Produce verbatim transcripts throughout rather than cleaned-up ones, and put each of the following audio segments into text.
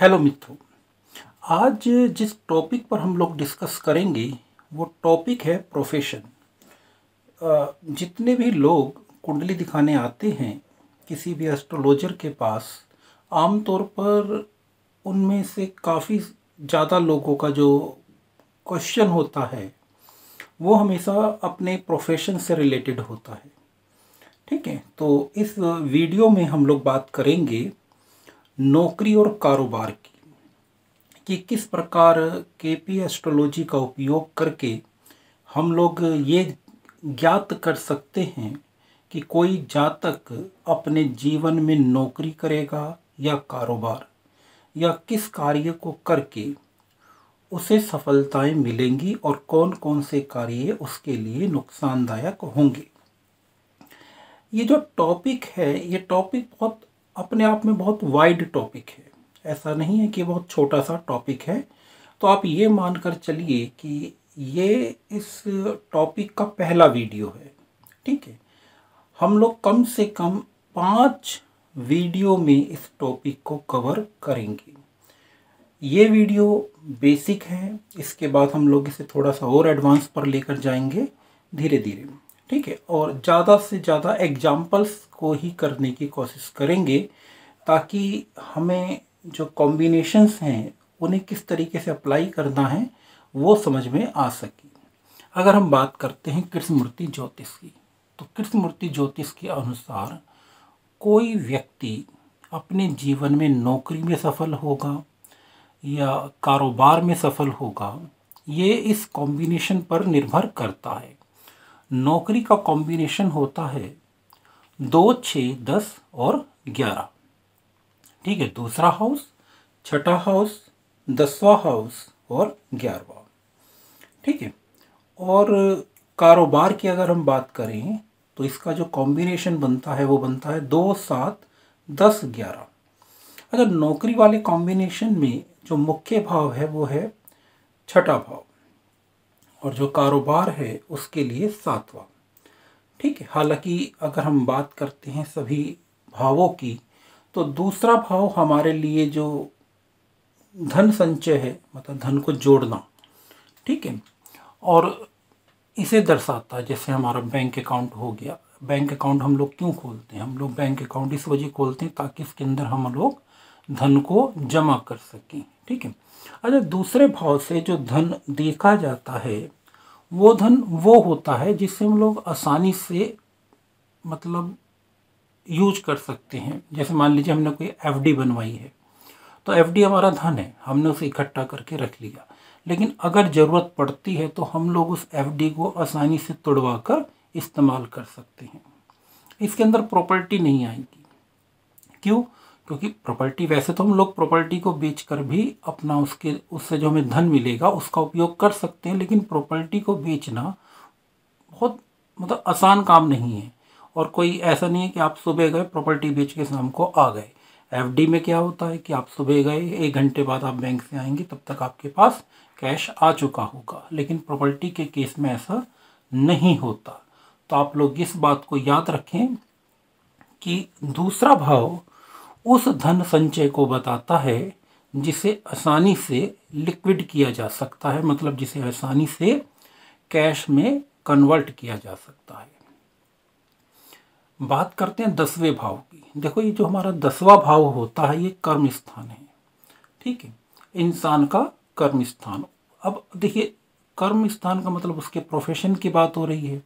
Hello मित्रों, आज जिस टॉपिक पर हम लोग डिस्कस करेंगे वो टॉपिक है प्रोफेशन। जितने भी लोग कुंडली दिखाने आते हैं किसी भी एस्ट्रोलॉजर के पास, आमतौर पर उनमें से काफ़ी ज़्यादा लोगों का जो क्वेश्चन होता है वो हमेशा अपने प्रोफेशन से रिलेटेड होता है। ठीक है, तो इस वीडियो में हम लोग बात करेंगे नौकरी और कारोबार की कि किस प्रकार के पी एस्ट्रोलॉजी का उपयोग करके हम लोग ये ज्ञात कर सकते हैं कि कोई जातक अपने जीवन में नौकरी करेगा या कारोबार, या किस कार्य को करके उसे सफलताएं मिलेंगी और कौन कौन से कार्य उसके लिए नुकसानदायक होंगे। ये जो टॉपिक है, ये टॉपिक बहुत अपने आप में बहुत वाइड टॉपिक है। ऐसा नहीं है कि बहुत छोटा सा टॉपिक है। तो आप ये मान कर चलिए कि ये इस टॉपिक का पहला वीडियो है। ठीक है, हम लोग कम से कम पाँच वीडियो में इस टॉपिक को कवर करेंगे। ये वीडियो बेसिक है, इसके बाद हम लोग इसे थोड़ा सा और एडवांस पर लेकर जाएंगे धीरे धीरे। ठीक है, और ज़्यादा से ज़्यादा एग्जाम्पल्स को ही करने की कोशिश करेंगे ताकि हमें जो कॉम्बिनेशंस हैं उन्हें किस तरीके से अप्लाई करना है वो समझ में आ सके। अगर हम बात करते हैं कृष्णमूर्ति ज्योतिष की, तो कृष्णमूर्ति ज्योतिष के अनुसार कोई व्यक्ति अपने जीवन में नौकरी में सफल होगा या कारोबार में सफल होगा, ये इस कॉम्बिनेशन पर निर्भर करता है। नौकरी का कॉम्बिनेशन होता है दो, छः, दस और ग्यारह। ठीक है, दूसरा हाउस, छठा हाउस, दसवां हाउस और ग्यारहवा। ठीक है, और कारोबार की अगर हम बात करें तो इसका जो कॉम्बिनेशन बनता है वो बनता है दो, सात, दस, ग्यारह। अगर नौकरी वाले कॉम्बिनेशन में जो मुख्य भाव है वो है छठा भाव, और जो कारोबार है उसके लिए सातवां। ठीक है, हालांकि अगर हम बात करते हैं सभी भावों की, तो दूसरा भाव हमारे लिए जो धन संचय है, मतलब धन को जोड़ना, ठीक है, और इसे दर्शाता है। जैसे हमारा बैंक अकाउंट हो गया। बैंक अकाउंट हम लोग क्यों खोलते हैं? हम लोग बैंक अकाउंट इस वजह खोलते हैं ताकि इसके अंदर हम लोग धन को जमा कर सकें। ठीक है, अच्छा, दूसरे भाव से जो धन देखा जाता है वो धन वो होता है जिससे हम लोग आसानी से मतलब यूज कर सकते हैं। जैसे मान लीजिए हमने कोई एफडी बनवाई है, तो एफडी हमारा धन है, हमने उसे इकट्ठा करके रख लिया, लेकिन अगर ज़रूरत पड़ती है तो हम लोग उस एफडी को आसानी से तुड़वा कर इस्तेमाल कर सकते हैं। इसके अंदर प्रॉपर्टी नहीं आएगी। क्यों? क्योंकि प्रॉपर्टी, वैसे तो हम लोग प्रॉपर्टी को बेचकर भी अपना उसके उससे जो हमें धन मिलेगा उसका उपयोग कर सकते हैं, लेकिन प्रॉपर्टी को बेचना बहुत मतलब आसान काम नहीं है। और कोई ऐसा नहीं है कि आप सुबह गए प्रॉपर्टी बेच के शाम को आ गए। एफडी में क्या होता है कि आप सुबह गए, एक घंटे बाद आप बैंक से आएंगे, तब तक आपके पास कैश आ चुका होगा, लेकिन प्रॉपर्टी के केस में ऐसा नहीं होता। तो आप लोग इस बात को याद रखें कि दूसरा भाव उस धन संचय को बताता है जिसे आसानी से लिक्विड किया जा सकता है, मतलब जिसे आसानी से कैश में कन्वर्ट किया जा सकता है। बात करते हैं दसवें भाव की। देखो, ये जो हमारा दसवां भाव होता है ये कर्म स्थान है। ठीक है, इंसान का कर्म स्थान। अब देखिए, कर्म स्थान का मतलब उसके प्रोफेशन की बात हो रही है,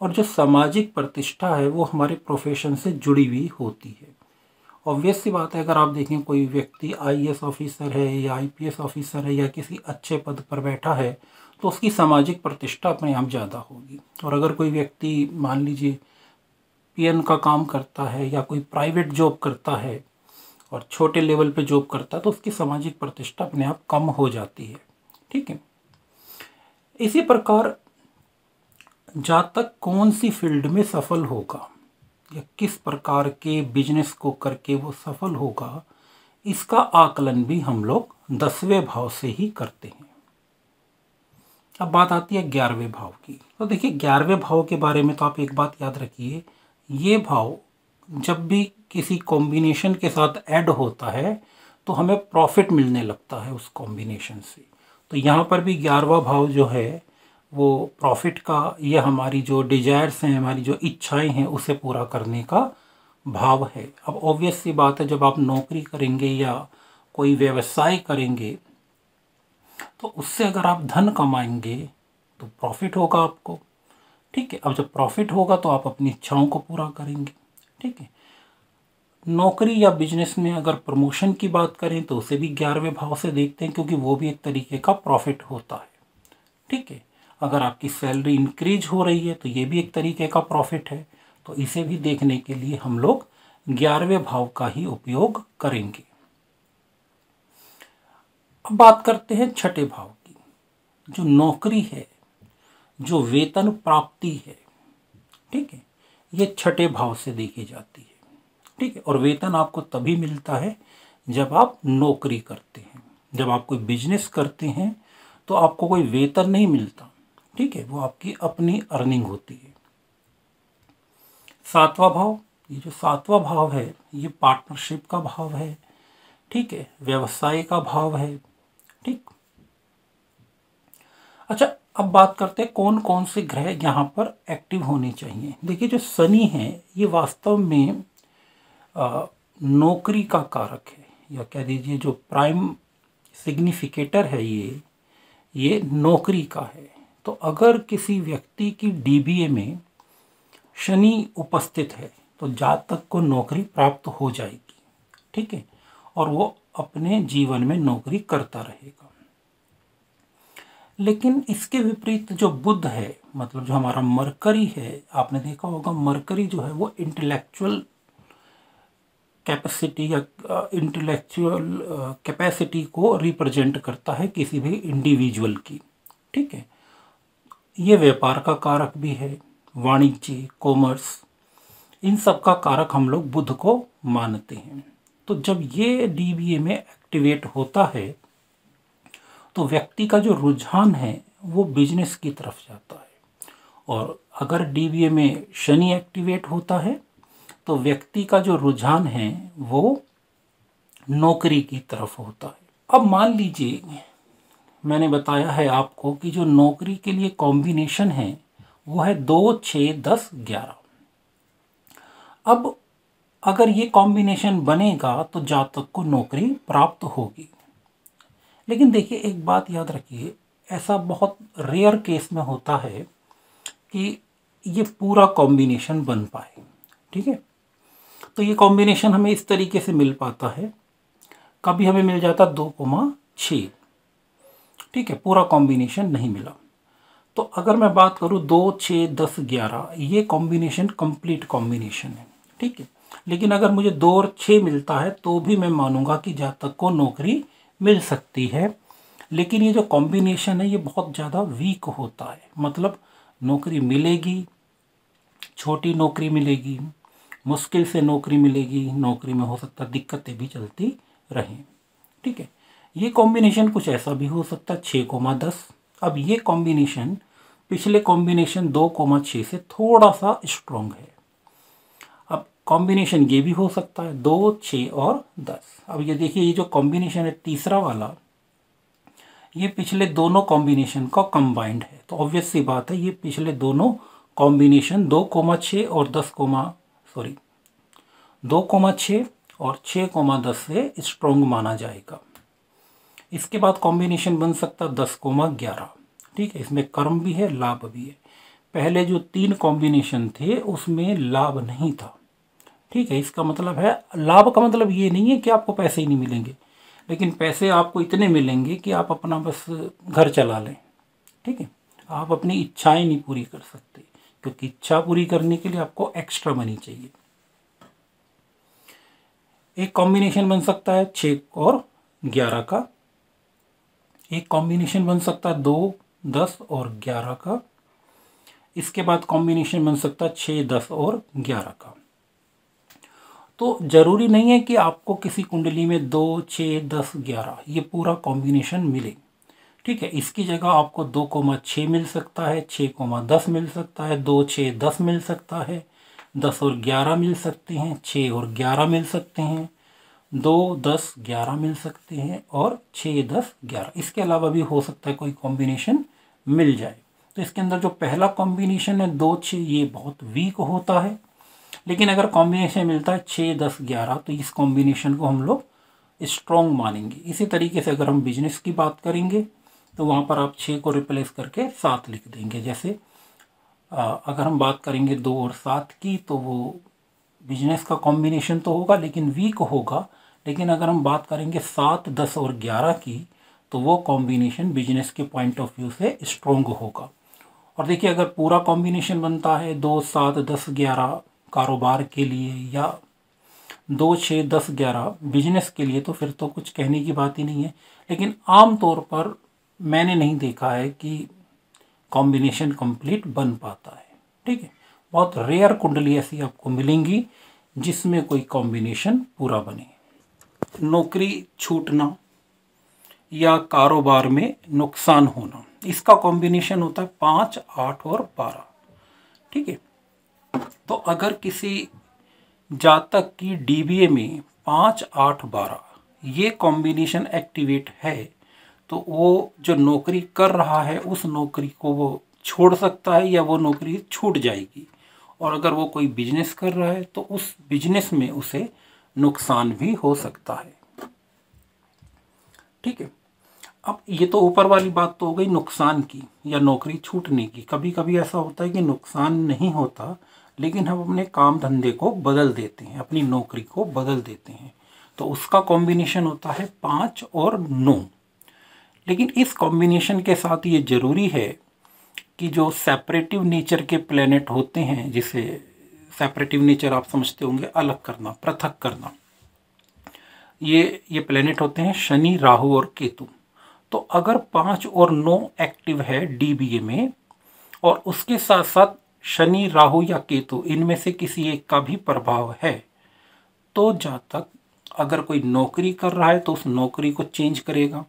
और जो सामाजिक प्रतिष्ठा है वो हमारे प्रोफेशन से जुड़ी हुई होती है। ऑब्वियस सी बात है, अगर आप देखें कोई व्यक्ति आईएएस ऑफिसर है या आईपीएस ऑफिसर है या किसी अच्छे पद पर बैठा है, तो उसकी सामाजिक प्रतिष्ठा अपने आप ज़्यादा होगी। और अगर कोई व्यक्ति मान लीजिए पीएन का काम करता है या कोई प्राइवेट जॉब करता है और छोटे लेवल पे जॉब करता है, तो उसकी सामाजिक प्रतिष्ठा अपने आप कम हो जाती है। ठीक है, इसी प्रकार जातक कौन सी फील्ड में सफल होगा या किस प्रकार के बिजनेस को करके वो सफल होगा, इसका आकलन भी हम लोग दसवें भाव से ही करते हैं। अब बात आती है ग्यारहवें भाव की। तो देखिए, ग्यारहवें भाव के बारे में तो आप एक बात याद रखिए, ये भाव जब भी किसी कॉम्बिनेशन के साथ ऐड होता है तो हमें प्रॉफिट मिलने लगता है उस कॉम्बिनेशन से। तो यहाँ पर भी ग्यारहवा भाव जो है वो प्रॉफिट का, ये हमारी जो डिजायर्स हैं, हमारी जो इच्छाएं हैं उसे पूरा करने का भाव है। अब ऑब्वियस सी बात है, जब आप नौकरी करेंगे या कोई व्यवसाय करेंगे तो उससे अगर आप धन कमाएंगे तो प्रॉफिट होगा आपको, ठीक है। अब जब प्रॉफिट होगा तो आप अपनी इच्छाओं को पूरा करेंगे, ठीक है। नौकरी या बिजनेस में अगर प्रमोशन की बात करें तो उसे भी ग्यारहवें भाव से देखते हैं, क्योंकि वो भी एक तरीके का प्रॉफिट होता है, ठीक है। अगर आपकी सैलरी इंक्रीज हो रही है तो ये भी एक तरीके का प्रॉफिट है, तो इसे भी देखने के लिए हम लोग ग्यारहवें भाव का ही उपयोग करेंगे। अब बात करते हैं छठे भाव की, जो नौकरी है, जो वेतन प्राप्ति है, ठीक है, ये छठे भाव से देखी जाती है, ठीक है। और वेतन आपको तभी मिलता है जब आप नौकरी करते हैं। जब आप कोई बिजनेस करते हैं तो आपको कोई वेतन नहीं मिलता, ठीक है, वो आपकी अपनी अर्निंग होती है। सातवां भाव, ये जो सातवां भाव है ये पार्टनरशिप का भाव है, ठीक है, व्यवसाय का भाव है, ठीक। अच्छा, अब बात करते हैं कौन कौन से ग्रह यहाँ पर एक्टिव होने चाहिए। देखिए, जो शनि है ये वास्तव में आ, नौकरी का कारक है, या कह दीजिए जो प्राइम सिग्निफिकेटर है ये ये नौकरी का है। तो अगर किसी व्यक्ति की डीबीए में शनि उपस्थित है तो जातक को नौकरी प्राप्त हो जाएगी, ठीक है, और वो अपने जीवन में नौकरी करता रहेगा। लेकिन इसके विपरीत जो बुध है, मतलब जो हमारा मरकरी है, आपने देखा होगा मरकरी जो है वो इंटेलेक्चुअल कैपेसिटी या इंटेलेक्चुअल कैपेसिटी को रिप्रेजेंट करता है किसी भी इंडिविजुअल की, ठीक है। ये व्यापार का कारक भी है, वाणिज्य, कॉमर्स, इन सब का कारक हम लोग बुध को मानते हैं। तो जब ये डीबीए में एक्टिवेट होता है तो व्यक्ति का जो रुझान है वो बिजनेस की तरफ जाता है, और अगर डीबीए में शनि एक्टिवेट होता है तो व्यक्ति का जो रुझान है वो नौकरी की तरफ होता है। अब मान लीजिए, मैंने बताया है आपको कि जो नौकरी के लिए कॉम्बिनेशन है वो है दो, छः, दस, ग्यारह। अब अगर ये कॉम्बिनेशन बनेगा तो जातक को नौकरी प्राप्त होगी। लेकिन देखिए, एक बात याद रखिए, ऐसा बहुत रेयर केस में होता है कि ये पूरा कॉम्बिनेशन बन पाए, ठीक है। तो ये कॉम्बिनेशन हमें इस तरीके से मिल पाता है, कभी हमें मिल जाता दो, छः, ठीक है, पूरा कॉम्बिनेशन नहीं मिला। तो अगर मैं बात करूँ दो, छः, दस, ग्यारह, ये कॉम्बिनेशन कंप्लीट कॉम्बिनेशन है, ठीक है। लेकिन अगर मुझे दो और छः मिलता है तो भी मैं मानूंगा कि जातक को नौकरी मिल सकती है। लेकिन ये जो कॉम्बिनेशन है ये बहुत ज़्यादा वीक होता है, मतलब नौकरी मिलेगी, छोटी नौकरी मिलेगी, मुश्किल से नौकरी मिलेगी, नौकरी में हो सकता है दिक्कतें भी चलती रहें, ठीक है। ये कॉम्बिनेशन कुछ ऐसा भी हो सकता है छः, दस। अब ये कॉम्बिनेशन पिछले कॉम्बिनेशन दो, छः से थोड़ा सा स्ट्रॉन्ग है। अब कॉम्बिनेशन ये भी हो सकता है दो, छः और दस। अब ये देखिए, ये जो कॉम्बिनेशन है तीसरा वाला, ये पिछले दोनों कॉम्बिनेशन का कंबाइंड है। तो ऑब्वियस सी बात है, ये पिछले दोनों कॉम्बिनेशन दो, छः और दस, सॉरी दो, छः और छः, दस से स्ट्रॉन्ग माना जाएगा। इसके बाद कॉम्बिनेशन बन सकता है दस, ग्यारह, ठीक है। इसमें कर्म भी है, लाभ भी है। पहले जो तीन कॉम्बिनेशन थे उसमें लाभ नहीं था, ठीक है। इसका मतलब है, लाभ का मतलब ये नहीं है कि आपको पैसे ही नहीं मिलेंगे, लेकिन पैसे आपको इतने मिलेंगे कि आप अपना बस घर चला लें, ठीक है। आप अपनी इच्छाएं नहीं पूरी कर सकते, क्योंकि इच्छा पूरी करने के लिए आपको एक्स्ट्रा मनी चाहिए। एक कॉम्बिनेशन बन सकता है छः और ग्यारह का, एक कॉम्बिनेशन बन सकता है दो, दस और ग्यारह का, इसके बाद कॉम्बिनेशन बन सकता है छः, दस और ग्यारह का। तो जरूरी नहीं है कि आपको किसी कुंडली में दो, छः, दस, ग्यारह ये पूरा कॉम्बिनेशन मिले, ठीक है। इसकी जगह आपको दो, छः मिल सकता है, छः, दस मिल सकता है, दो, छः, दस मिल सकता है, दस और ग्यारह मिल सकते हैं, छः और ग्यारह मिल सकते हैं, दो दस ग्यारह मिल सकते हैं और छः दस ग्यारह, इसके अलावा भी हो सकता है कोई कॉम्बिनेशन मिल जाए। तो इसके अंदर जो पहला कॉम्बिनेशन है दो छः, ये बहुत वीक होता है, लेकिन अगर कॉम्बिनेशन मिलता है छः दस ग्यारह तो इस कॉम्बिनेशन को हम लोग स्ट्रॉन्ग मानेंगे। इसी तरीके से अगर हम बिजनेस की बात करेंगे तो वहाँ पर आप छः को रिप्लेस करके सात लिख देंगे। जैसे अगर हम बात करेंगे दो और सात की तो वो बिजनेस का कॉम्बिनेशन तो होगा लेकिन वीक होगा, लेकिन अगर हम बात करेंगे सात दस और ग्यारह की तो वो कॉम्बिनेशन बिजनेस के पॉइंट ऑफ व्यू से स्ट्रॉन्ग होगा। और देखिए अगर पूरा कॉम्बिनेशन बनता है दो सात दस ग्यारह कारोबार के लिए या दो छः दस ग्यारह बिजनेस के लिए तो फिर तो कुछ कहने की बात ही नहीं है। लेकिन आम तौर पर मैंने नहीं देखा है कि कॉम्बिनेशन कंप्लीट बन पाता है। ठीक है, बहुत रेयर कुंडली ऐसी आपको मिलेंगी जिसमें कोई कॉम्बिनेशन पूरा बने। नौकरी छूटना या कारोबार में नुकसान होना, इसका कॉम्बिनेशन होता है पाँच आठ और बारह। ठीक है, तो अगर किसी जातक की डीबीए में पाँच आठ बारह ये कॉम्बिनेशन एक्टिवेट है तो वो जो नौकरी कर रहा है उस नौकरी को वो छोड़ सकता है या वो नौकरी छूट जाएगी। और अगर वो कोई बिजनेस कर रहा है तो उस बिजनेस में उसे नुकसान भी हो सकता है। ठीक है, अब ये तो ऊपर वाली बात तो हो गई नुकसान की या नौकरी छूटने की। कभी कभी ऐसा होता है कि नुकसान नहीं होता लेकिन हम अपने काम धंधे को बदल देते हैं, अपनी नौकरी को बदल देते हैं, तो उसका कॉम्बिनेशन होता है पाँच और नौ। लेकिन इस कॉम्बिनेशन के साथ ये ज़रूरी है कि जो सेपरेटिव नेचर के प्लेनेट होते हैं, जिसे सेपरेटिव नेचर आप समझते होंगे अलग करना पृथक करना, ये ये प्लेनेट होते हैं शनि राहु और केतु। तो अगर पाँच और नौ एक्टिव है डीबीए में और उसके साथ साथ शनि राहु या केतु इनमें से किसी एक का भी प्रभाव है तो जातक अगर कोई नौकरी कर रहा है तो उस नौकरी को चेंज करेगा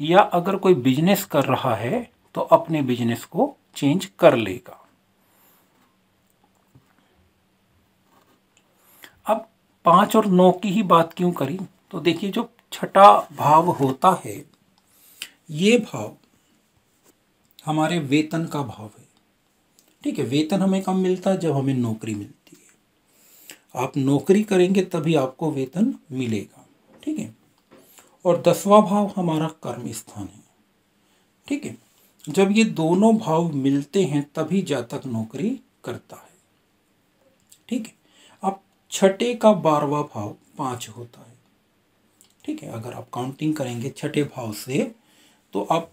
या अगर कोई बिजनेस कर रहा है तो अपने बिजनेस को चेंज कर लेगा। अब पाँच और नौ की ही बात क्यों करी, तो देखिए जो छठा भाव होता है ये भाव हमारे वेतन का भाव है। ठीक है, वेतन हमें कब मिलता है, जब हमें नौकरी मिलती है। आप नौकरी करेंगे तभी आपको वेतन मिलेगा। ठीक है, और दसवां भाव हमारा कर्म स्थान है। ठीक है, जब ये दोनों भाव मिलते हैं तभी जातक नौकरी करता है। ठीक है, अब छठे का बारहवां भाव पाँच होता है। ठीक है, अगर आप काउंटिंग करेंगे छठे भाव से तो आप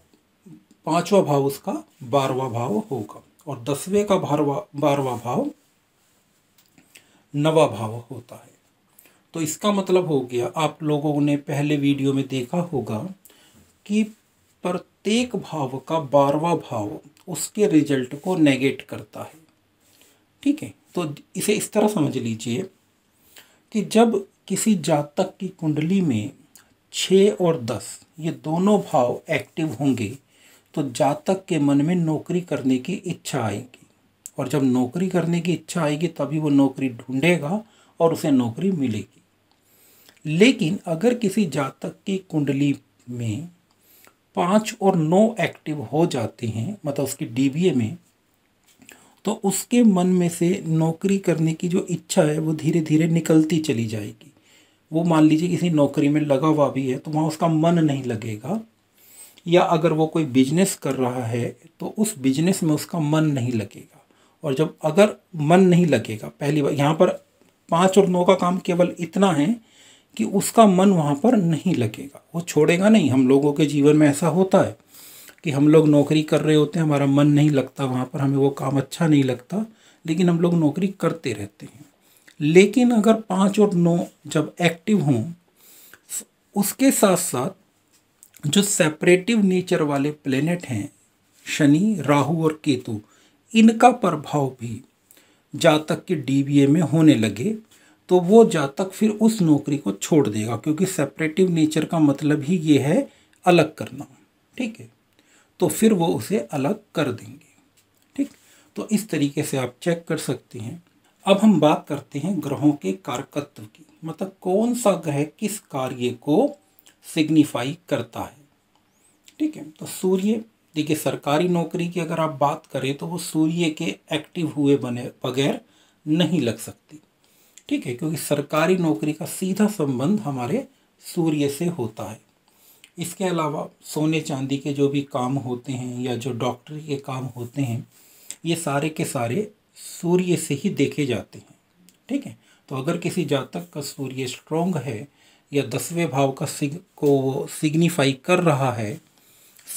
पाँचवा भाव उसका बारहवां भाव होगा और दसवें का बारहवां बारहवां भाव नवा भाव होता है। तो इसका मतलब हो गया, आप लोगों ने पहले वीडियो में देखा होगा कि प्रत्येक भाव का बारहवां भाव उसके रिजल्ट को नेगेट करता है। ठीक है, तो इसे इस तरह समझ लीजिए कि जब किसी जातक की कुंडली में छः और दस ये दोनों भाव एक्टिव होंगे तो जातक के मन में नौकरी करने की इच्छा आएगी और जब नौकरी करने की इच्छा आएगी तभी वो नौकरी ढूंढेगा और उसे नौकरी मिलेगी। लेकिन अगर किसी जातक की कुंडली में पाँच और नौ एक्टिव हो जाते हैं, मतलब उसकी डीबीए में, तो उसके मन में से नौकरी करने की जो इच्छा है वो धीरे धीरे निकलती चली जाएगी। वो मान लीजिए किसी नौकरी में लगा हुआ भी है तो वहाँ उसका मन नहीं लगेगा, या अगर वो कोई बिजनेस कर रहा है तो उस बिजनेस में उसका मन नहीं लगेगा। और जब अगर मन नहीं लगेगा, पहली बार यहाँ पर पाँच और नौ का काम केवल इतना है कि उसका मन वहाँ पर नहीं लगेगा, वो छोड़ेगा नहीं। हम लोगों के जीवन में ऐसा होता है कि हम लोग नौकरी कर रहे होते हैं, हमारा मन नहीं लगता वहाँ पर, हमें वो काम अच्छा नहीं लगता, लेकिन हम लोग नौकरी करते रहते हैं। लेकिन अगर पाँच और नौ जब एक्टिव हों, उसके साथ साथ जो सेपरेटिव नेचर वाले प्लेनेट हैं शनि राहु और केतु, इनका प्रभाव भी जातक के डीबीए में होने लगे तो वो जातक फिर उस नौकरी को छोड़ देगा, क्योंकि सेपरेटिव नेचर का मतलब ही ये है अलग करना। ठीक है, तो फिर वो उसे अलग कर देंगे। ठीक, तो इस तरीके से आप चेक कर सकते हैं। अब हम बात करते हैं ग्रहों के कारकत्व की, मतलब कौन सा ग्रह किस कार्य को सिग्निफाई करता है। ठीक है, तो सूर्य देखिए सरकारी नौकरी की अगर आप बात करें तो वो सूर्य के एक्टिव हुए बने बगैर नहीं लग सकती। ठीक है, क्योंकि सरकारी नौकरी का सीधा संबंध हमारे सूर्य से होता है। इसके अलावा सोने चांदी के जो भी काम होते हैं या जो डॉक्टरी के काम होते हैं ये सारे के सारे सूर्य से ही देखे जाते हैं। ठीक है, तो अगर किसी जातक का सूर्य स्ट्रॉन्ग है या दसवें भाव का सिग को सिग्निफाई कर रहा है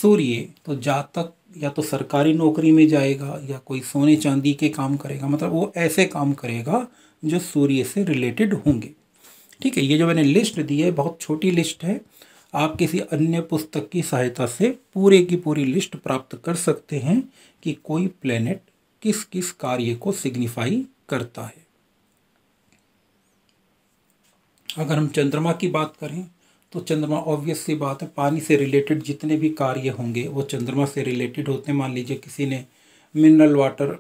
सूर्य, तो जातक या तो सरकारी नौकरी में जाएगा या कोई सोने चांदी के काम करेगा, मतलब वो ऐसे काम करेगा जो सूर्य से रिलेटेड होंगे। ठीक है, ये जो मैंने लिस्ट दी है बहुत छोटी लिस्ट है, आप किसी अन्य पुस्तक की सहायता से पूरे की पूरी लिस्ट प्राप्त कर सकते हैं कि कोई प्लेनेट किस किस कार्य को सिग्निफाई करता है। अगर हम चंद्रमा की बात करें तो चंद्रमा ऑब्वियस सी बात है पानी से रिलेटेड जितने भी कार्य होंगे वो चंद्रमा से रिलेटेड होते हैं। मान लीजिए किसी ने मिनरल वाटर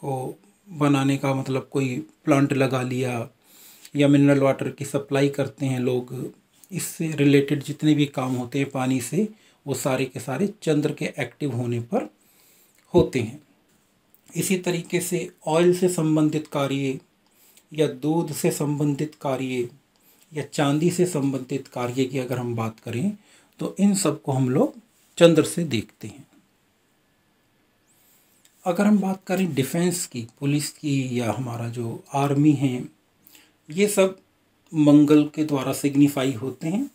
को बनाने का मतलब कोई प्लांट लगा लिया या मिनरल वाटर की सप्लाई करते हैं लोग, इससे रिलेटेड जितने भी काम होते हैं पानी से वो सारे के सारे चंद्र के एक्टिव होने पर होते हैं। इसी तरीके से ऑयल से संबंधित कार्य या दूध से संबंधित कार्य या चांदी से संबंधित कार्य की अगर हम बात करें तो इन सब को हम लोग चंद्र से देखते हैं। अगर हम बात करें डिफेंस की, पुलिस की या हमारा जो आर्मी है, ये सब मंगल के द्वारा सिग्निफाई होते हैं।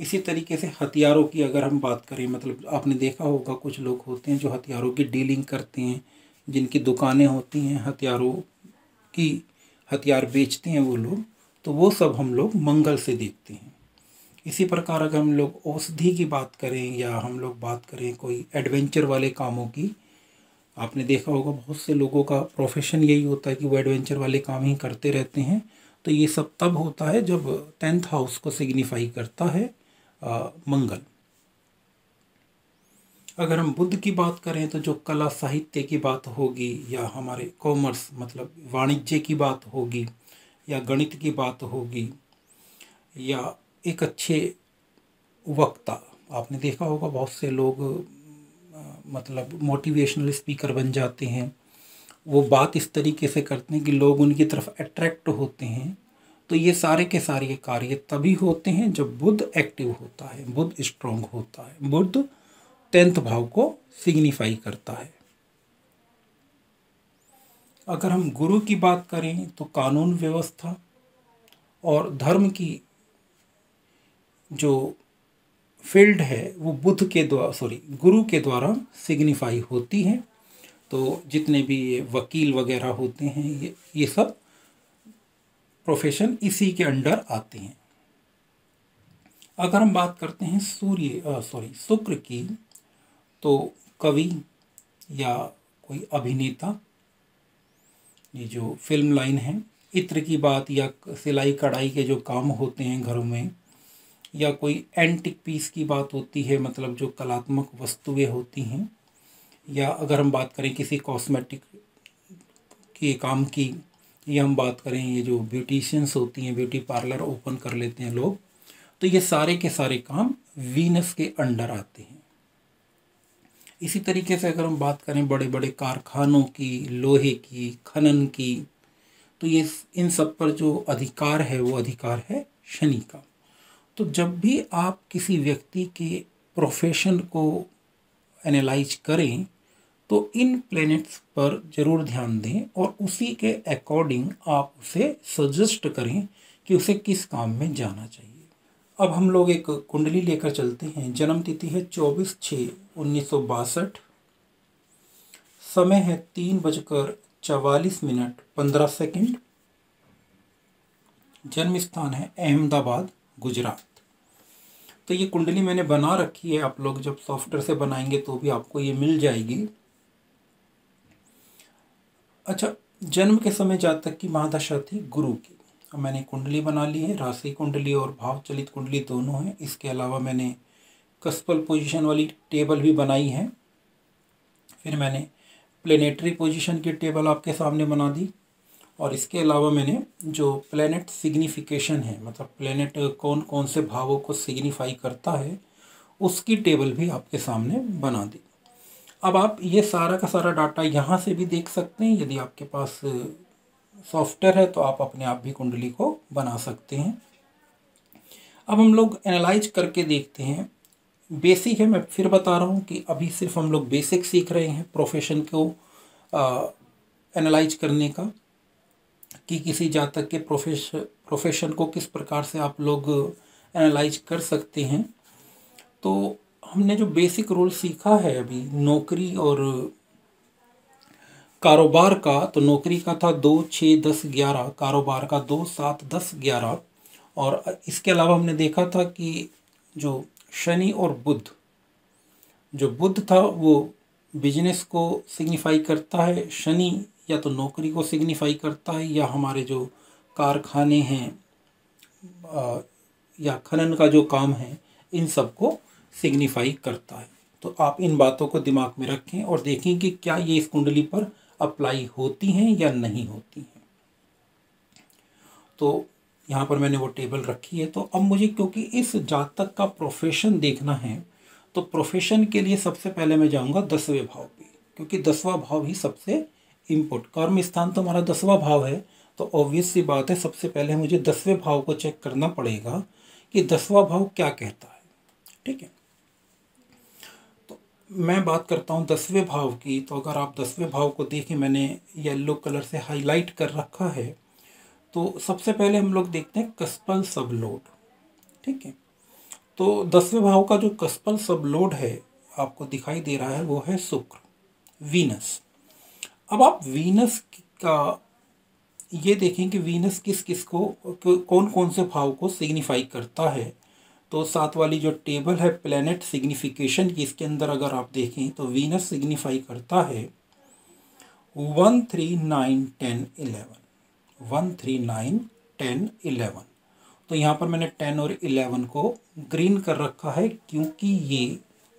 इसी तरीके से हथियारों की अगर हम बात करें, मतलब आपने देखा होगा कुछ लोग होते हैं जो हथियारों की डीलिंग करते हैं, जिनकी दुकानें होती हैं हथियारों की, हथियार बेचते हैं वो लोग, तो वो सब हम लोग मंगल से देखते हैं। इसी प्रकार अगर हम लोग औषधि की बात करें या हम लोग बात करें कोई एडवेंचर वाले कामों की, आपने देखा होगा बहुत से लोगों का प्रोफेशन यही होता है कि वो एडवेंचर वाले काम ही करते रहते हैं। तो ये सब तब होता है जब टेंथ हाउस को सिग्निफाई करता है आ, मंगल। अगर हम बुध की बात करें तो जो कला साहित्य की बात होगी या हमारे कॉमर्स मतलब वाणिज्य की बात होगी या गणित की बात होगी या एक अच्छे वक्ता, आपने देखा होगा बहुत से लोग आ, मतलब मोटिवेशनल स्पीकर बन जाते हैं। वो बात इस तरीके से करते हैं कि लोग उनकी तरफ अट्रैक्ट होते हैं। तो ये सारे के सारे कार्य तभी होते हैं जब बुध एक्टिव होता है, बुध स्ट्रॉन्ग होता है, बुध टेंथ भाव को सिग्निफाई करता है। अगर हम गुरु की बात करें तो कानून व्यवस्था और धर्म की जो फील्ड है वो बुध के द्वारा सॉरी गुरु के द्वारा सिग्निफाई होती है। तो जितने भी ये वकील वगैरह होते हैं ये ये सब प्रोफेशन इसी के अंडर आते हैं। अगर हम बात करते हैं सूर्य सॉरी शुक्र की, तो कवि या कोई अभिनेता, ये जो फिल्म लाइन है, इत्र की बात या सिलाई कढ़ाई के जो काम होते हैं घरों में, या कोई एंटिक पीस की बात होती है मतलब जो कलात्मक वस्तुएं होती हैं, या अगर हम बात करें किसी कॉस्मेटिक के काम की, या हम बात करें ये जो ब्यूटिशियंस होती हैं, ब्यूटी पार्लर ओपन कर लेते हैं लोग, तो ये सारे के सारे काम वीनस के अंडर आते हैं। इसी तरीके से अगर हम बात करें बड़े बड़े कारखानों की, लोहे की, खनन की, तो ये इन सब पर जो अधिकार है वो अधिकार है शनि का। तो जब भी आप किसी व्यक्ति के प्रोफेशन को एनालाइज करें तो इन प्लैनेट्स पर ज़रूर ध्यान दें और उसी के अकॉर्डिंग आप उसे सजेस्ट करें कि उसे किस काम में जाना चाहिए। अब हम लोग एक कुंडली लेकर चलते हैं। जन्म तिथि है चौबीस छः उन्नीस सौ बासठ, समय है तीन बजकर चवालीस मिनट पंद्रह सेकेंड, जन्म स्थान है अहमदाबाद गुजरात। तो ये कुंडली मैंने बना रखी है, आप लोग जब सॉफ्टवेयर से बनाएंगे तो भी आपको ये मिल जाएगी। अच्छा, जन्म के समय जातक की महादशा थी गुरु की। अब मैंने कुंडली बना ली है, राशि कुंडली और भाव चलित कुंडली दोनों हैं। इसके अलावा मैंने कस्पल पोजीशन वाली टेबल भी बनाई है, फिर मैंने प्लेनेटरी पोजीशन की टेबल आपके सामने बना दी और इसके अलावा मैंने जो प्लेनेट सिग्निफिकेशन है, मतलब प्लेनेट कौन कौन से भावों को सिग्निफाई करता है, उसकी टेबल भी आपके सामने बना दी। अब आप ये सारा का सारा डाटा यहाँ से भी देख सकते हैं। यदि आपके पास सॉफ्टवेयर है तो आप अपने आप भी कुंडली को बना सकते हैं। अब हम लोग एनालाइज करके देखते हैं। बेसिक है, मैं फिर बता रहा हूँ कि अभी सिर्फ हम लोग बेसिक सीख रहे हैं प्रोफेशन को एनालाइज करने का, कि किसी जातक के प्रोफेश प्रोफेशन को किस प्रकार से आप लोग एनालाइज कर सकते हैं। तो हमने जो बेसिक रूल सीखा है अभी नौकरी और कारोबार का, तो नौकरी का था दो छः दस ग्यारह, कारोबार का दो सात दस ग्यारह, और इसके अलावा हमने देखा था कि जो शनि और बुध, जो बुध था वो बिजनेस को सिग्निफाई करता है, शनि या तो नौकरी को सिग्निफाई करता है या हमारे जो कारखाने हैं या खनन का जो काम है, इन सब को सिग्निफाई करता है। तो आप इन बातों को दिमाग में रखें और देखें कि क्या ये इस कुंडली पर अप्लाई होती हैं या नहीं होती हैं। तो यहाँ पर मैंने वो टेबल रखी है। तो अब मुझे क्योंकि इस जातक का प्रोफेशन देखना है, तो प्रोफेशन के लिए सबसे पहले मैं जाऊँगा दसवें भाव पे, क्योंकि दसवां भाव ही सबसे इम्पोर्ट, कर्म स्थान तो हमारा दसवां भाव है, तो ऑब्वियस सी बात है सबसे पहले मुझे दसवें भाव को चेक करना पड़ेगा कि दसवां भाव क्या कहता है। ठीक है, तो मैं बात करता हूँ दसवें भाव की। तो अगर आप दसवें भाव को देखें, मैंने येलो कलर से हाईलाइट कर रखा है। तो सबसे पहले हम लोग देखते हैं कस्पल सब लोड। ठीक है, तो दसवें भाव का जो कस्पल सब लोड है आपको दिखाई दे रहा है वो है शुक्र, वीनस। अब आप वीनस का ये देखें कि वीनस किस किस को कौन कौन से भाव को सिग्निफाई करता है। तो साथ वाली जो टेबल है प्लेनेट सिग्निफिकेशन की, इसके अंदर अगर आप देखें तो वीनस सिग्निफाई करता है one three nine ten eleven one three nine ten eleven. तो यहाँ पर मैंने टेन और इलेवन को ग्रीन कर रखा है क्योंकि ये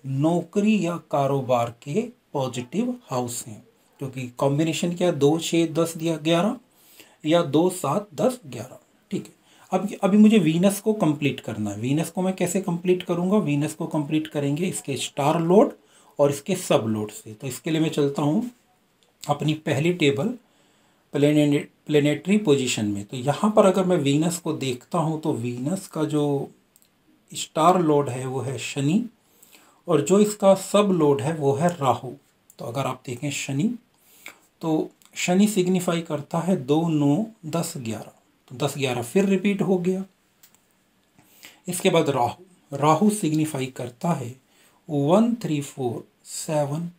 नौकरी या कारोबार के पॉजिटिव हाउस हैं, क्योंकि कॉम्बिनेशन क्या दो छः दस दिया ग्यारह या दो सात दस ग्यारह। ठीक है, अब अभी मुझे वीनस को कंप्लीट करना है। वीनस को मैं कैसे कंप्लीट करूँगा? वीनस को कंप्लीट करेंगे इसके स्टार लोड और इसके सब लोड से। तो इसके लिए मैं चलता हूँ अपनी पहली टेबल प्लेनेट प्लेनेटरी पोजीशन में। तो यहाँ पर अगर मैं वीनस को देखता हूँ तो वीनस का जो स्टार लोड है वो है शनि, और जो इसका सब लोड है वो है राहु। तो अगर आप देखें शनि, तो शनि सिग्निफाई करता है दो नौ दस ग्यारह, तो दस ग्यारह फिर रिपीट हो गया। इसके बाद राहु, राहु सिग्निफाई करता है one three four seven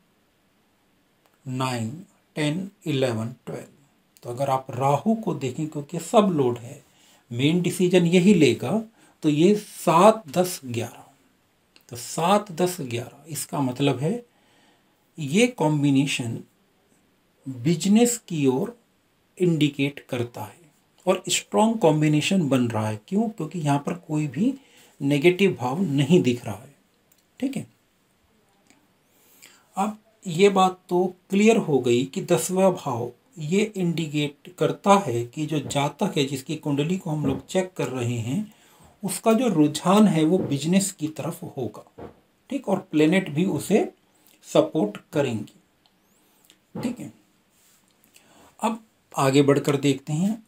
nine ten eleven twelve. तो अगर आप राहु को देखें, क्योंकि सब लोड है, मेन डिसीजन यही लेगा, तो ये सात दस ग्यारह, तो सात दस ग्यारह, इसका मतलब है ये कॉम्बिनेशन बिजनेस की ओर इंडिकेट करता है और स्ट्रॉन्ग कॉम्बिनेशन बन रहा है। क्यों? क्योंकि यहाँ पर कोई भी नेगेटिव भाव नहीं दिख रहा है। ठीक है, अब ये बात तो क्लियर हो गई कि दसवां भाव ये इंडिकेट करता है कि जो जातक है जिसकी कुंडली को हम लोग चेक कर रहे हैं, उसका जो रुझान है वो बिजनेस की तरफ होगा। ठीक, और प्लेनेट भी उसे सपोर्ट करेंगे। ठीक है, अब आगे बढ़कर देखते हैं,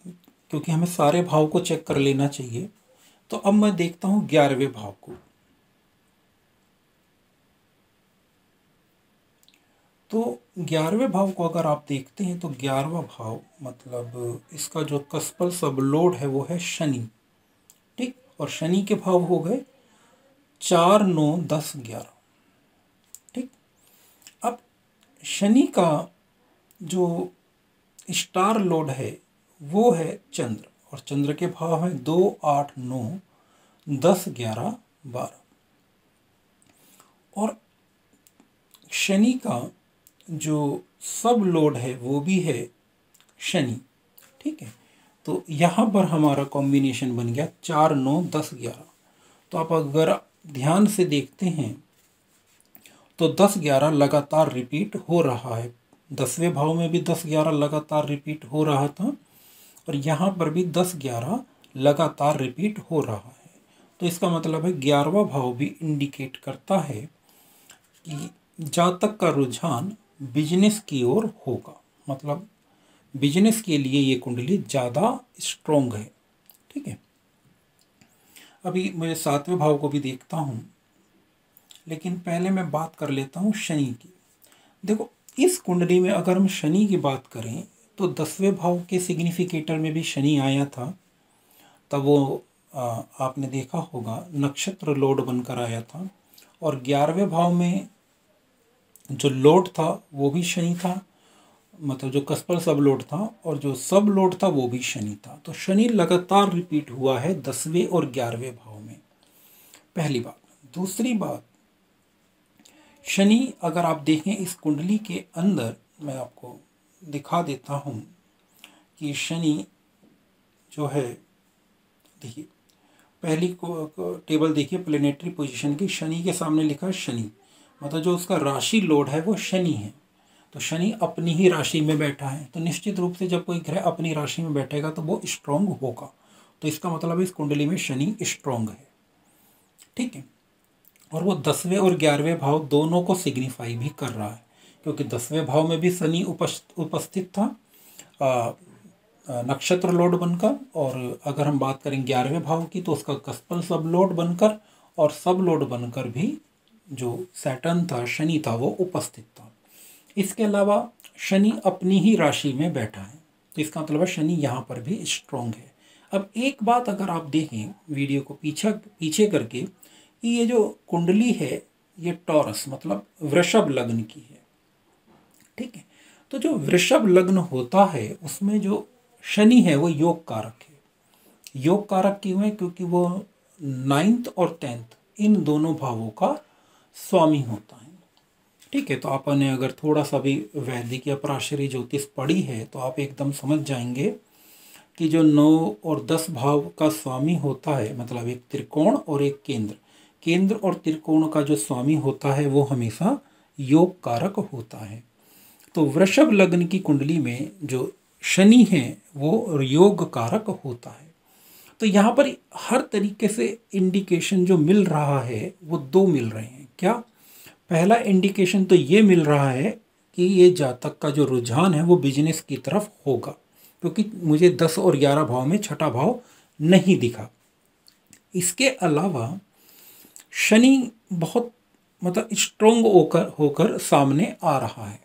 क्योंकि हमें सारे भाव को चेक कर लेना चाहिए। तो अब मैं देखता हूँ ग्यारहवें भाव को। तो ग्यारहवें भाव को अगर आप देखते हैं तो ग्यारहवा भाव, मतलब इसका जो कस्पल सब लोड है वो है शनि। ठीक, और शनि के भाव हो गए चार नौ दस ग्यारह। ठीक, अब शनि का जो स्टार लोड है वो है चंद्र, और चंद्र के भाव हैं दो आठ नौ दस ग्यारह बारह। और शनि का जो सब लोड है वो भी है शनि। ठीक है, तो यहाँ पर हमारा कॉम्बिनेशन बन गया चार नौ दस ग्यारह। तो आप अगर ध्यान से देखते हैं तो दस ग्यारह लगातार रिपीट हो रहा है। दसवें भाव में भी दस ग्यारह लगातार रिपीट हो रहा था, और यहाँ पर भी दस ग्यारह लगातार रिपीट हो रहा है। तो इसका मतलब है ग्यारहवां भाव भी इंडिकेट करता है कि जातक का रुझान बिजनेस की ओर होगा, मतलब बिजनेस के लिए ये कुंडली ज़्यादा स्ट्रोंग है। ठीक है, अभी मैं सातवें भाव को भी देखता हूँ, लेकिन पहले मैं बात कर लेता हूँ शनि की। देखो, इस कुंडली में अगर हम शनि की बात करें तो दसवें भाव के सिग्निफिकेटर में भी शनि आया था, तब वो आ, आपने देखा होगा नक्षत्र लोड बनकर आया था, और ग्यारहवें भाव में जो लोड था वो भी शनि था, मतलब जो कस्पर सब लोड था, और जो सब लोड था वो भी शनि था। तो शनि लगातार रिपीट हुआ है दसवें और ग्यारहवें भाव में, पहली बात। दूसरी बात, शनि अगर आप देखें इस कुंडली के अंदर, मैं आपको दिखा देता हूँ कि शनि जो है, देखिए पहली को, को टेबल देखिए प्लेनेटरी पोजीशन की, शनि के सामने लिखा शनि, मतलब जो उसका राशि लोड है वो शनि है। तो शनि अपनी ही राशि में बैठा है, तो निश्चित रूप से जब कोई ग्रह अपनी राशि में बैठेगा तो वो स्ट्रॉन्ग होगा। तो इसका मतलब इस कुंडली में शनि स्ट्रॉन्ग है। ठीक है, और वो दसवें और ग्यारहवें भाव दोनों को सिग्निफाई भी कर रहा है, क्योंकि दसवें भाव में भी शनि उपस्थित था आ, नक्षत्र लोड बनकर, और अगर हम बात करें ग्यारहवें भाव की तो उसका कस्पल सब लोड बनकर, और सब लोड बनकर भी जो सैटर्न था, शनि था, वो उपस्थित था। इसके अलावा शनि अपनी ही राशि में बैठा है, तो इसका मतलब शनि यहाँ पर भी स्ट्रॉन्ग है। अब एक बात अगर आप देखें वीडियो को पीछे पीछे करके, कि ये जो कुंडली है ये टॉरस मतलब वृषभ लग्न की है। ठीक है, तो जो वृषभ लग्न होता है उसमें जो शनि है वो योग कारक है। योग कारक क्यों है? क्योंकि वो नाइन्थ और टेंथ इन दोनों भावों का स्वामी होता है। ठीक है, तो आपने अगर थोड़ा सा भी वैदिक या पराशरी ज्योतिष पढ़ी है तो आप एकदम समझ जाएंगे कि जो नौ और दस भाव का स्वामी होता है, मतलब एक त्रिकोण और एक केंद्र, केंद्र और त्रिकोण का जो स्वामी होता है वो हमेशा योग कारक होता है। तो वृषभ लग्न की कुंडली में जो शनि है वो योग कारक होता है। तो यहाँ पर हर तरीके से इंडिकेशन जो मिल रहा है वो दो मिल रहे हैं। क्या? पहला इंडिकेशन तो ये मिल रहा है कि ये जातक का जो रुझान है वो बिजनेस की तरफ होगा, क्योंकि मुझे दस और ग्यारह भाव में छठा भाव नहीं दिखा। इसके अलावा शनि बहुत मतलब स्ट्रोंग होकर होकर सामने आ रहा है।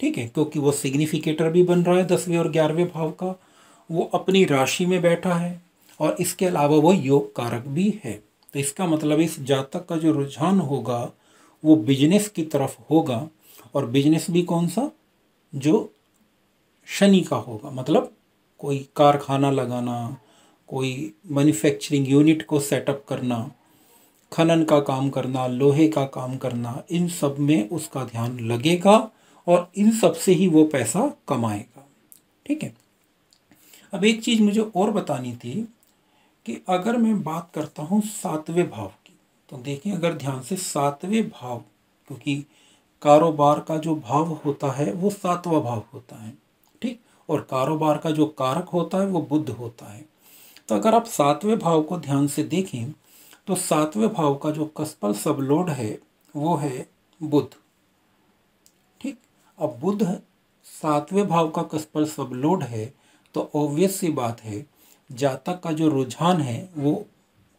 ठीक है, क्योंकि वो सिग्निफिकेटर भी बन रहा है दसवें और ग्यारहवें भाव का, वो अपनी राशि में बैठा है, और इसके अलावा वो योग कारक भी है। तो इसका मतलब इस जातक का जो रुझान होगा वो बिजनेस की तरफ होगा, और बिजनेस भी कौन सा, जो शनि का होगा, मतलब कोई कारखाना लगाना, कोई मैन्युफैक्चरिंग यूनिट को सेटअप करना, खनन का काम करना, लोहे का काम करना, इन सब में उसका ध्यान लगेगा और इन सब से ही वो पैसा कमाएगा। ठीक है, अब एक चीज़ मुझे और बतानी थी कि अगर मैं बात करता हूँ सातवें भाव की, तो देखें अगर ध्यान से सातवें भाव, क्योंकि कारोबार का जो भाव होता है वो सातवां भाव होता है। ठीक, और कारोबार का जो कारक होता है वो बुध होता है। तो अगर आप सातवें भाव को ध्यान से देखें तो सातवें भाव का जो कस्पल सब लोड है वो है बुध। ठीक, अब बुध सातवें भाव का कस्पल सब लोड है, तो ऑब्वियस सी बात है जातक का जो रुझान है वो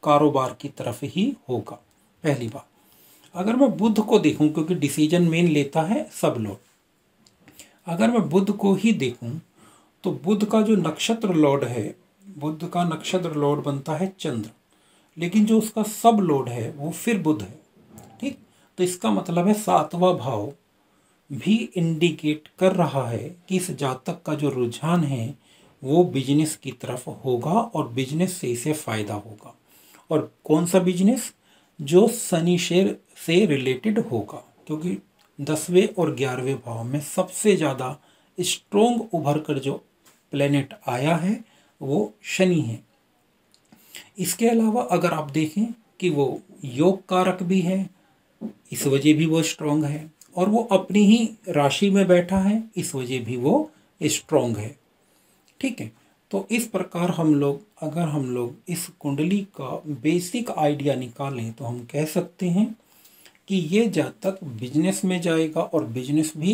कारोबार की तरफ ही होगा। पहली बात, अगर मैं बुध को देखूं, क्योंकि डिसीजन मेन लेता है सब लोग, अगर मैं बुध को ही देखूं तो बुध का जो नक्षत्र लॉर्ड है, बुध का नक्षत्र लॉर्ड बनता है चंद्र, लेकिन जो उसका सब लोड है वो फिर बुध है। ठीक, तो इसका मतलब है सातवां भाव भी इंडिकेट कर रहा है कि इस जातक का जो रुझान है वो बिजनेस की तरफ होगा, और बिजनेस से इसे फ़ायदा होगा। और कौन सा बिजनेस? जो शनि शेर से रिलेटेड होगा, क्योंकि दसवें और ग्यारहवें भाव में सबसे ज़्यादा स्ट्रोंग उभर कर जो प्लेनेट आया है वो शनि है। इसके अलावा अगर आप देखें कि वो योग कारक भी है, इस वजह भी वो स्ट्रोंग है, और वो अपनी ही राशि में बैठा है, इस वजह भी वो स्ट्रोंग है। ठीक है, तो इस प्रकार हम लोग अगर हम लोग इस कुंडली का बेसिक आइडिया निकालें तो हम कह सकते हैं कि ये जातक बिजनेस में जाएगा और बिजनेस भी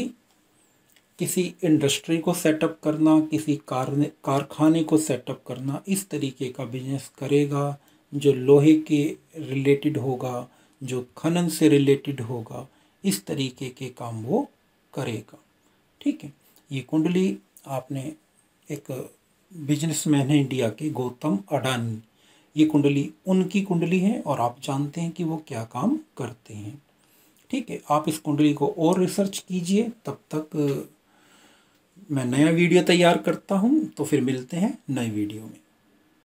किसी इंडस्ट्री को सेटअप करना, किसी कारखाने को सेटअप करना, इस तरीके का बिजनेस करेगा जो लोहे के रिलेटेड होगा, जो खनन से रिलेटेड होगा, इस तरीके के काम वो करेगा। ठीक है, ये कुंडली आपने एक बिजनेसमैन है इंडिया के गौतम अडानी, ये कुंडली उनकी कुंडली है और आप जानते हैं कि वो क्या काम करते हैं। ठीक है, आप इस कुंडली को और रिसर्च कीजिए। तब तक मैं नया वीडियो तैयार करता हूँ, तो फिर मिलते हैं नए वीडियो में।